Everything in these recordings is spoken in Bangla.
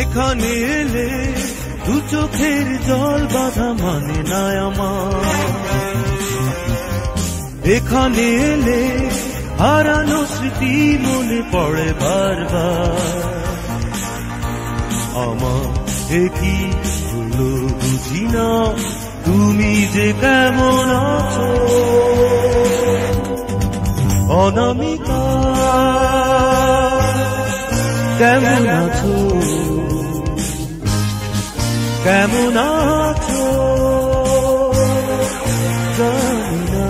এখানে এলে দু চোখের জল বাধা মানে না আমার। এখানে এলে হারানো স্মৃতি মনে পড়ে বারবার। আমার একই হলো বুঝি না তুমি যে কেমন আছো অনামিকা, কেমন আছো, কেমন আছো জানি না।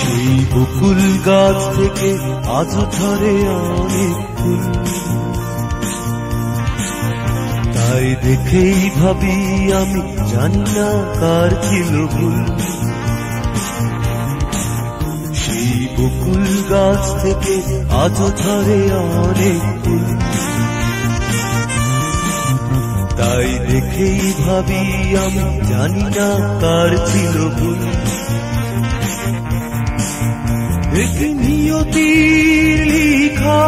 সেই বকুল গাছ থেকে আজ ধরে অনেক ফুল, তাই দেখেই ভাবি আমি জানি না কার ছিল ভুল। সেই বকুল গাছ থেকে আজ ধরে অনেক ফুল, তাই দেখেই ভাবি আমি জানি না কার ছিল ভুল। দেখে নিয়তির লিখা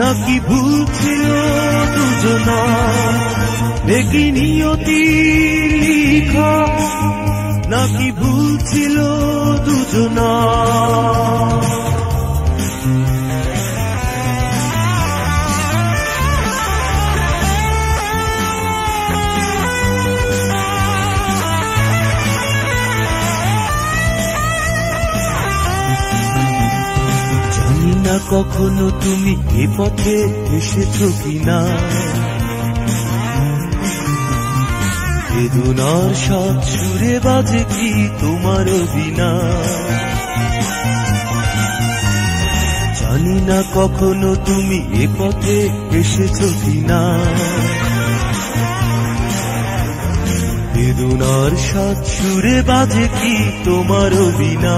নাকি ভুল ছিল দুজনা, দেখি নিয়তির লিখা নাকি ভুল ছিল দুজনা। কখনো তুমি এ পথে এসেছো কিনা, বেদনার সাত সুরে বাজে কি তোমার বিনা। জানি না কখনো তুমি এ পথে এসেছো কিনা, বেদনার সাত সুরে বাজে কি তোমার বিনা।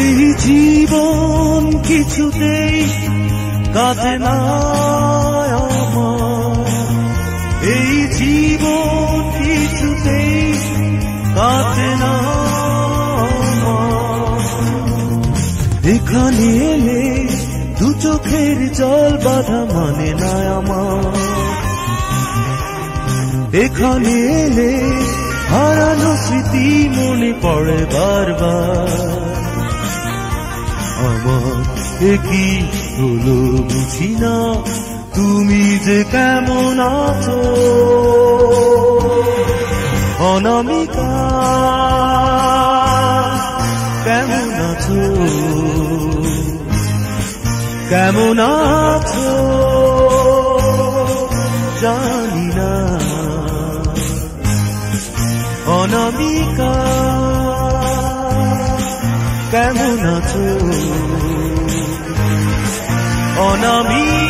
এই জীবন কিছুতেই কাটে না আমার, এই জীবন কিছুতেই কাটে না আমার। এখানে এলে দু চোখের জল বাধা মানে না আমার। এখানে এলে হারানো স্মৃতি মনে পড়ে বারবার। আমার একই হলো বুঝি না তুমি যে কেমন আছো অনামিকা, কেমন আছো, কেমন আছো জানি না অনামিকা, কেমন আছো অনামিকা।